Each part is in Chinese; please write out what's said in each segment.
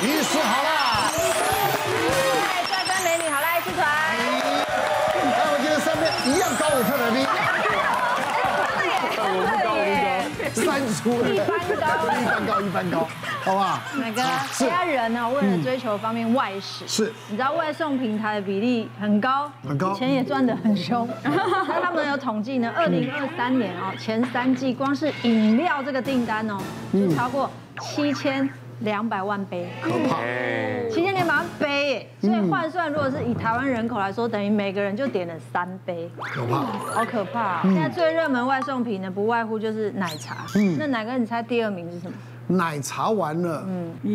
鱼吃好啦！哎，帅哥美女好啦，爱吃团。你看我今天三面一样高，我看哪边？三出了，一般高，好不好？哪个家人呢？为了追求方面外食，是，你知道外送平台的比例很高，钱也赚得很凶。那他们有统计呢，2023年哦，前3季光是饮料这个订单哦，就超过7200万杯，可怕！7200万杯，所以换算，如果是以台湾人口来说，等于每个人就点了3杯，可怕，好可怕！现在最热门外送品呢，不外乎就是奶茶。那哪个你猜第2名是什么？奶茶完了，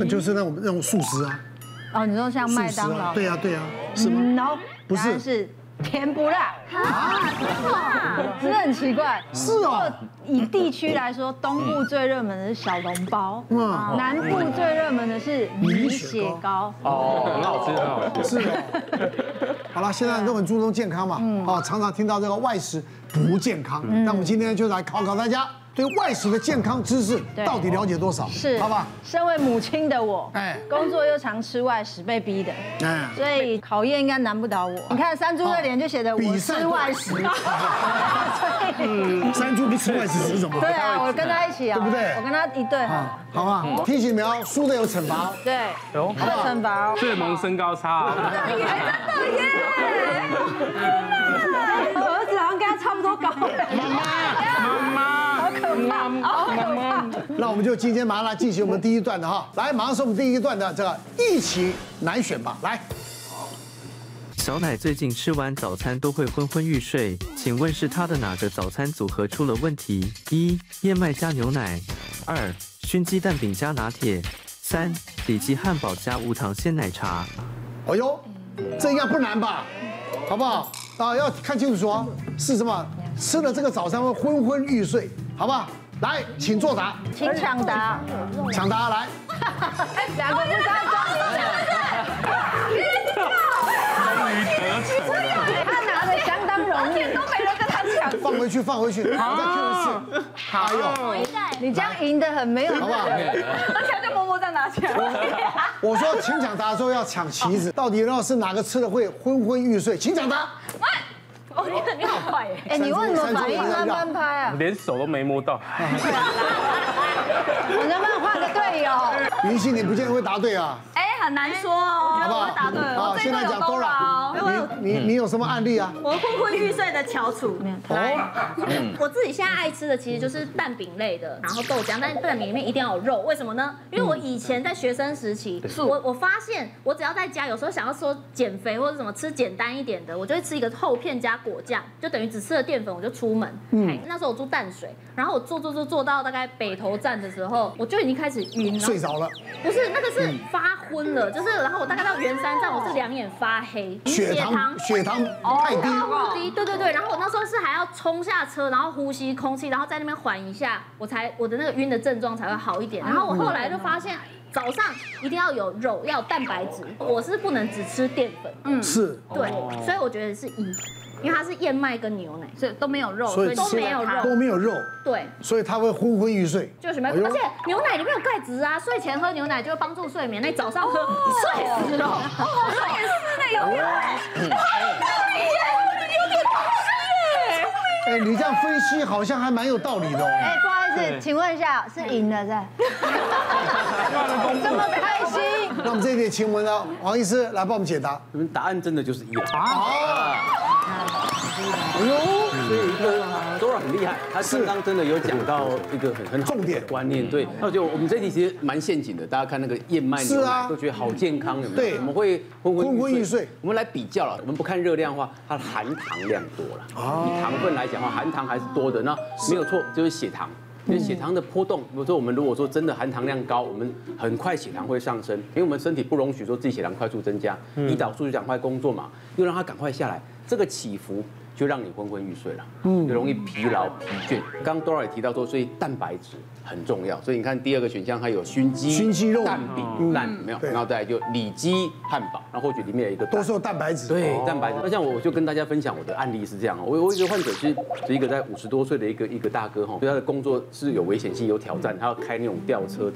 就是那种速食啊。哦，你说像麦当劳？对啊，是吗 ？No， 不是，是甜不辣。啊，真的很奇怪。是哦。以地区来说，东部最热门的是小笼包，南部最热门的是米血糕。哦，很好吃，很好吃。是的。好了，现在都很注重健康嘛，啊，常常听到这个外食不健康，那我们今天就来考考大家。 对外食的健康知识到底了解多少？是，好吧。身为母亲的我，哎，工作又常吃外食，被逼的，哎，所以考验应该难不倒我。你看山猪的脸就写着我吃外食，山猪不吃外食是什么？对啊，我跟他一起啊，对不对？我跟他一对，好吧。提醒你们哦，输的有惩罚，对，有惩罚，最萌身高差，真的耶，我儿子好像跟他差不多高。妈妈。 好可怕！那我们就今天马上进行我们第一段的哈，来，马上是我们第一段的这个一起难选吧，来。小奶最近吃完早餐都会昏昏欲睡，请问是她的哪个早餐组合出了问题？1. 燕麦加牛奶，2. 熏鸡蛋饼加拿铁，3. 里脊汉堡加无糖鲜奶茶。哎呦，这应该不难吧？好不好？啊，要看清楚哦，是什么？吃了这个早餐会昏昏欲睡。 好吧，来，请作答，请抢答，来。两个不知道装，他拿的相当容易，都没人跟他抢。放回去，我再 Q 一次。好哟，你这样赢得很没有，好不好？而且就默默在拿起来。我说请抢答的时候要抢旗子，到底要是哪个吃了会昏昏欲睡？请抢答。 哦，你好快耶！哎，你为什么反应慢半拍啊？连手都没摸到。你能不能换个队友？云欣，你不见得会答对啊。哎，很难说哦，我觉得我会答对。好，现在讲 Dora， 你有什么案例啊？我昏昏欲睡的翘楚。哦，我自己现在爱吃的其实就是蛋饼类的，然后豆浆，但是蛋饼里面一定要有肉，为什么呢？因为我以前在学生时期，我发现我只要在家，有时候想要说减肥或者什么吃简单一点的，我就会吃一个厚片加。 果酱就等于只吃了淀粉，我就出门。那时候我住淡水，然后我坐到大概北投站的时候，我就已经开始晕了，睡着了。不是，那个是发昏了，就是然后我大概到圆山站，我是2眼发黑，血糖太低，对。然后我那时候是还要冲下车，然后呼吸空气，然后在那边缓一下，我的那个晕的症状才会好一点。然后我后来就发现。 早上一定要有肉，要有蛋白质。我是不能只吃淀粉，是，对，所以我觉得是1，因为它是燕麦跟牛奶，所以都没有肉，所以都没有肉，对，所以它会昏昏欲睡，就是没有。而且牛奶里面有钙质啊，睡前喝牛奶就会帮助睡眠，那早上喝睡死了，我也是那个。哎，你这样分析好像还蛮有道理的哦。哎，不好意思，请问一下，是赢了在？这么开心？那我们这一点请我们的黄医师来帮我们解答。你们答案真的就是1啊！哎呦，Dora 很厉害，他刚刚真的有讲到一个很重点观念，对。那我觉得我们这一题其实蛮陷阱的，大家看那个燕麦牛奶都觉得好健康，有没有？对，我们会昏昏欲睡。我们来比较了，我们不看热量的话，它的含糖量多了，以糖分来。 含糖还是多的，那没有错，就是血糖。因为血糖的波动，比如说我们如果说真的含糖量高，我们很快血糖会上升，因为我们身体不容许说自己血糖快速增加，胰岛素就赶快工作嘛，又让它赶快下来，这个起伏就让你昏昏欲睡了，就容易疲劳疲倦。刚 Dora 也提到说，所以蛋白质很重要。所以你看第二个选项还有熏鸡、熏鸡肉、蛋饼、蛋没有，然后再来就里脊汉堡，那或许里面有一个都是蛋白质。对，蛋白质。那像我就跟大家分享我的案例是这样，我一个患者是一个在50多岁的一个大哥哈，对他的工作是有危险性、有挑战，他要开那种吊车，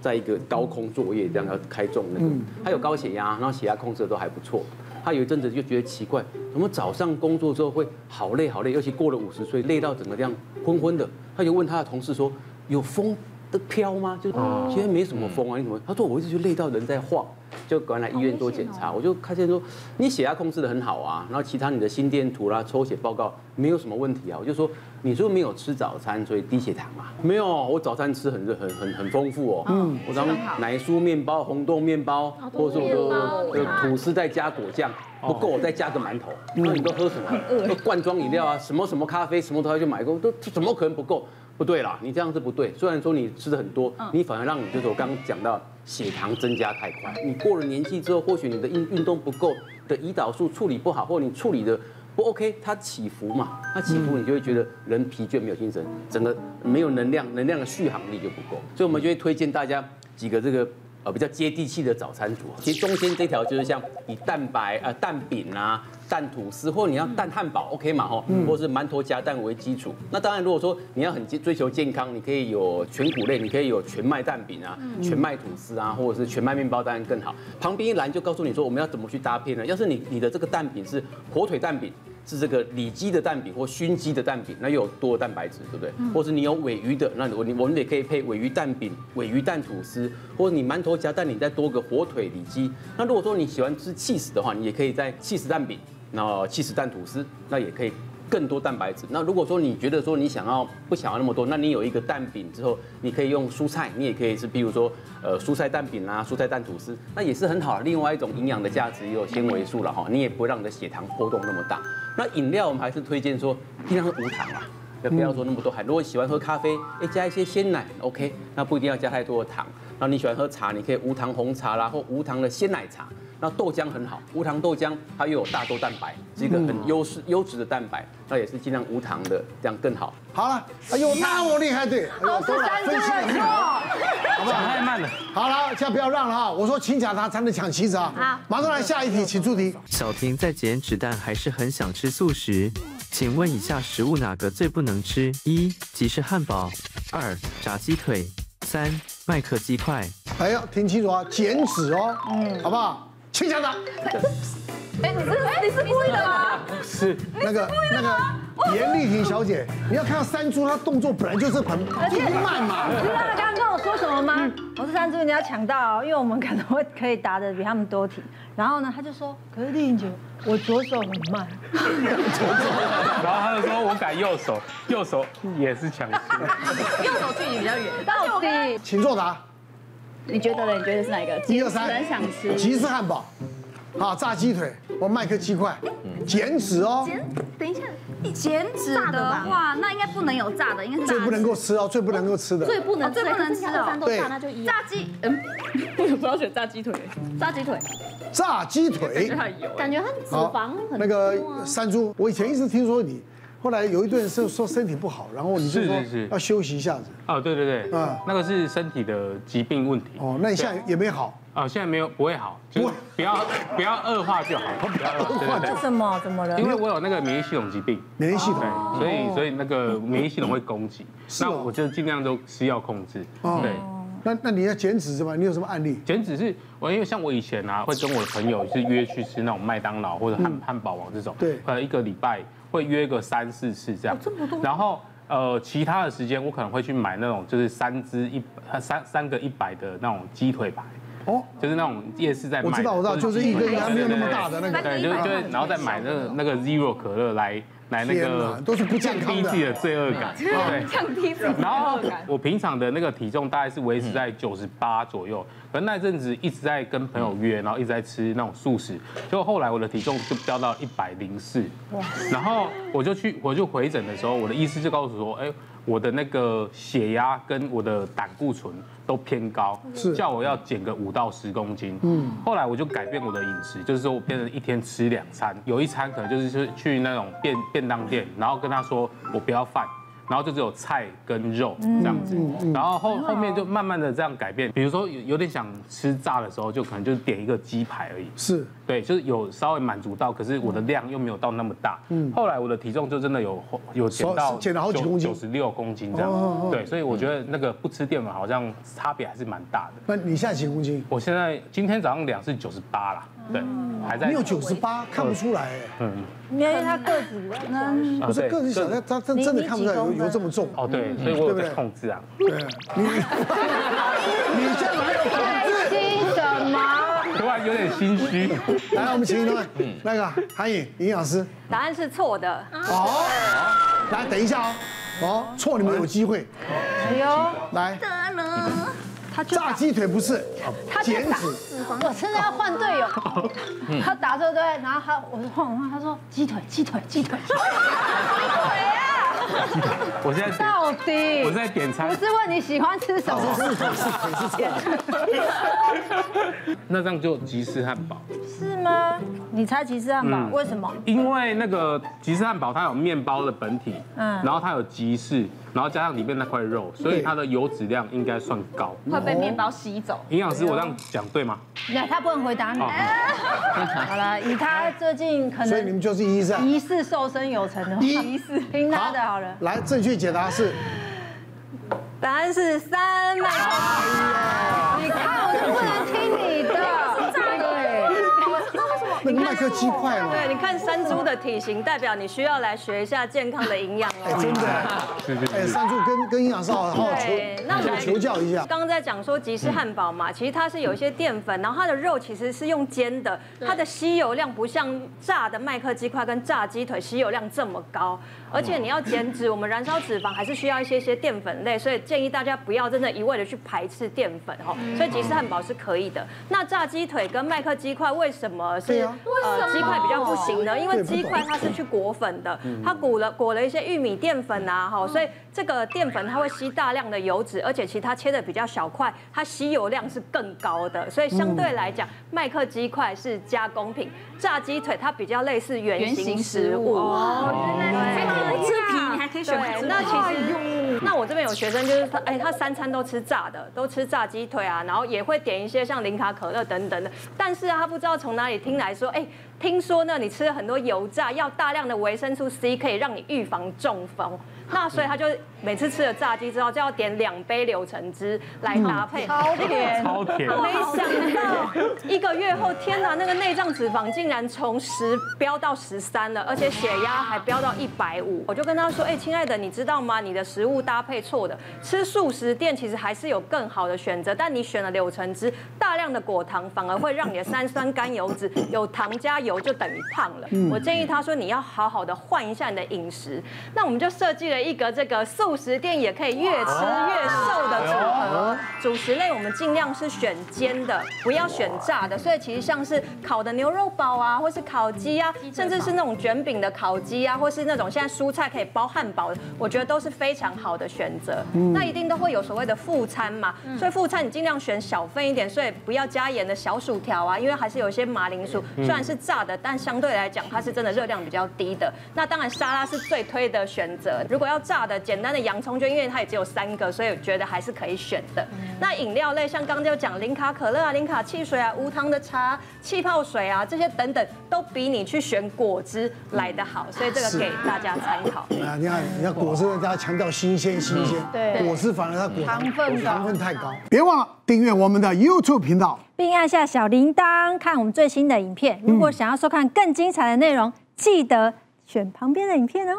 在一个高空作业这样要开重那个，他有高血压，然后血压控制的都还不错。 他有一阵子就觉得奇怪，怎么早上工作之后会好累好累，尤其过了50岁，累到整个这样昏昏的。他就问他的同事说：“有风的飘吗？就现在没什么风啊，你怎么？”他说：“我一直就累到人在晃，就赶快来医院做检查。”我就看见说：“你血压控制得很好啊，然后其他你的心电图啦、抽血报告没有什么问题啊。”我就说：“你说没有吃早餐，所以低血糖啊？”没有，我早餐吃很丰富哦，我常奶酥面包、红豆面包，或者说吐司再加果酱。 不够，我再加个馒头。那你都喝什么？罐装饮料啊，什么咖啡，什么都要去买过，都怎么可能不够？不对啦，你这样是不对。虽然说你吃的很多，你反而让你就是我刚刚讲到血糖增加太快。你过了年纪之后，或许你的运动不够，的胰岛素处理不好，或你处理的不 OK， 它起伏嘛，它起伏你就会觉得人疲倦没有精神，整个没有能量，能量的续航力就不够。所以我们就会推荐大家几个这个。 比较接地气的早餐组，其实中间这条就是像以蛋饼啊、蛋吐司，或者你要蛋汉堡 ，OK 嘛吼，或者是馒头夹蛋为基础。那当然，如果说你要很追求健康，你可以有全谷类，你可以有全麦蛋饼啊、全麦吐司啊，或者是全麦面包，当然更好。旁边一栏就告诉你说我们要怎么去搭配呢？要是你的这个蛋饼是火腿蛋饼。 是这个里脊的蛋饼或熏鸡的蛋饼，那又有多的蛋白质，对不对？或是你有鲔鱼的，那我们也可以配鲔鱼蛋饼、鲔鱼蛋吐司，或者你馒头夹蛋，你再多个火腿里脊。那如果说你喜欢吃cheese的话，你也可以在cheese蛋饼，然后cheese蛋吐司，那也可以更多蛋白质。那如果说你觉得说你不想要那么多，那你有一个蛋饼之后，你可以用蔬菜，你也可以是比如说蔬菜蛋饼啊、蔬菜蛋吐司，那也是很好的另外一种营养的价值，也有纤维素了哈，你也不会让你的血糖波动那么大。 那饮料我们还是推荐说，尽量是无糖啦，不要说那么多糖。如果你喜欢喝咖啡，加一些鲜奶 ，OK， 那不一定要加太多的糖。那你喜欢喝茶，你可以无糖红茶啦，或无糖的鲜奶茶。那豆浆很好，无糖豆浆它又有大豆蛋白，是一个很优质的蛋白，那也是尽量无糖的，这样更好。好了，哎呦，那么厉害，对，分析很好，好不好？太慢了。好了，现在不要让了哈，我说请假他才能抢旗子啊。好，马上来下一题，请出题。小婷在减脂，但还是很想吃素食，请问以下食物哪个最不能吃？一、即是汉堡；二、炸鸡腿；三、麦克鸡块。哎呀，听清楚啊，减脂哦，好不好？ 请讲的，哎，你是故意的吗？是那个严丽婷小姐，你要看到山猪，她动作本来就是很慢嘛。你知道她刚刚跟我说什么吗？我是山猪，你要抢到哦，因为我们可以答的比他们多题。然后呢，她就说，可是丽婷姐，我左手很慢。然后她就说我改右手，右手也是抢先，右手距离比较远。到底，请作答。 你觉得呢？你觉得是哪一个？1、2、3，很想吃。吉士汉堡，好，炸鸡腿，我麦克鸡块，减脂哦。等一下，减脂的话，那应该不能有炸的，应该是最不能够吃哦，最不能够吃的。最不能吃哦。对，那就1。炸鸡，为什么要选炸鸡腿？炸鸡腿。炸鸡腿。感觉它脂肪很多。那个山猪，我以前一直听说你。 后来有一段说身体不好，然后你就说要休息一下子。啊，对对对，那个是身体的疾病问题。哦，那你现在也没好啊，现在没有不会好，就是不要恶化就好。不要恶化就怎么了？因为我有那个免疫系统疾病，免疫系统，所以那个免疫系统会攻击。那我就尽量都吃药控制。对，那你要减脂是吧？你有什么案例？减脂是。 我因为像我以前啊，会跟我的朋友是约去吃那种麦当劳或者汉堡王这种，对，一个礼拜会约个3、4次这样，然后其他的时间我可能会去买那种就是3个100的那种鸡腿排，哦，就是那种夜市在卖，我知道，就是一根还没有那么大的那个，对，就是然后再买那个 Zero 可乐来那个都是不健康的，降低自己的罪恶感，对，降低自己的罪恶感。然后我平常的那个体重大概是维持在98左右。 可那阵子一直在跟朋友约，然后一直在吃那种素食，结果后来我的体重就飙到104，然后我就回诊的时候，我的医师就告诉我说，哎，我的那个血压跟我的胆固醇都偏高，叫我要减个5到10公斤。嗯，后来我就改变我的饮食，就是说我变成一天吃2餐，有一餐可能就是去那种便当店，然后跟他说我不要饭。 然后就只有菜跟肉这样子，然后后面就慢慢的这样改变。比如说有点想吃炸的时候，就可能就点一个鸡排而已。是，对，就是有稍微满足到，可是我的量又没有到那么大。嗯，后来我的体重就真的有减到好几公斤，96公斤这样。对，所以我觉得那个不吃淀粉好像差别还是蛮大的。那你现在几公斤？我现在今天早上量是98啦。 对，还在。你有98，看不出来。嗯，因为他个子呢，不是个子小，他真的看不出来有这么重。哦，对，所以我有在控制啊。对，你这哪有控制？心什么？突然有点心虚。来，我们请一位那个韩颖营养师。答案是错的。哦，来等一下哦，哦，错你们有机会。哎呦，来。 炸鸡腿不是，他减脂。我真的要换队友，他打错对，然后我换，他说鸡腿。鸡腿啊！我现在到底我在点餐，不是问你喜欢吃什么，是点餐。那这样就吉士汉堡是吗？你猜吉士汉堡为什么？因为那个吉士汉堡它有面包的本体，嗯，然后它有吉士。 然后加上里面那块肉，所以它的油脂量应该算高，会被面包吸走。营养师，我这样讲对吗？那他不能回答你。好了，以他最近可能，所以你们就是疑似瘦身有成的，疑似听他的好了。来，正确解答是，答案是3。你看，我就不能听你的。 那颗鸡块嘛，对，你看山猪的体型，代表你需要来学一下健康的营养哦。真的，哎，山猪跟营养师好好求教一下。刚刚在讲说吉士汉堡嘛，其实它是有一些淀粉，然后它的肉其实是用煎的，它的吸油量不像炸的麦克鸡块跟炸鸡腿吸油量这么高。而且你要减脂，我们燃烧脂肪还是需要一些淀粉类，所以建议大家不要真的一味的去排斥淀粉哦。所以吉士汉堡是可以的。那炸鸡腿跟麦克鸡块为什么是？ 鸡块比较不行呢，因为鸡块它是去裹粉的，它裹了一些玉米淀粉啊，哈，所以这个淀粉它会吸大量的油脂，而且其他切的比较小块，它吸油量是更高的，所以相对来讲，麦克鸡块是加工品，炸鸡腿它比较类似原型食物。哦，原来还可以吃皮，你还可以选择。那其实，那我这边有学生就是他，哎，他3餐都吃炸的，都吃炸鸡腿啊，然后也会点一些像零卡可乐等等的，但是他不知道从哪里听来。 说哎，听说呢，你吃了很多油炸，要大量的维生素 C 可以让你预防中风。那所以他就每次吃了炸鸡之后，就要点2杯柳橙汁来搭配，超甜，超甜。没想到1个月后，天哪，那个内脏脂肪竟然从10飙到13了，而且血压还飙到150。我就跟他说，哎，亲爱的，你知道吗？你的食物搭配错的，吃素食店其实还是有更好的选择，但你选了柳橙汁，大量的果糖反而会让你的三酸甘油脂有。 糖加油就等于胖了。我建议他说你要好好的换一下你的饮食。那我们就设计了一个这个素食店也可以越吃越瘦的组合。主食类我们尽量是选煎的，不要选炸的。所以其实像是烤的牛肉堡啊，或是烤鸡啊，甚至是那种卷饼的烤鸡啊，或是那种现在蔬菜可以包汉堡，我觉得都是非常好的选择。那一定都会有所谓的副餐嘛，所以副餐你尽量选小份一点，所以不要加盐的小薯条啊，因为还是有一些马铃薯。 虽然是炸的，但相对来讲它是真的热量比较低的。那当然沙拉是最推的选择。如果要炸的，简单的洋葱就因为它也只有3个，所以我觉得还是可以选的。那饮料类像刚刚就讲零卡可乐啊、零卡汽水啊、无糖的茶、气泡水啊这些等等，都比你去选果汁来得好。所以这个给大家参考。啊，你看，你看果汁大家强调新鲜，对，果汁反而它糖分太高。别忘了订阅我们的 YouTube 频道。 并按下小铃铛看我们最新的影片。如果想要收看更精彩的内容，记得选旁边的影片哦。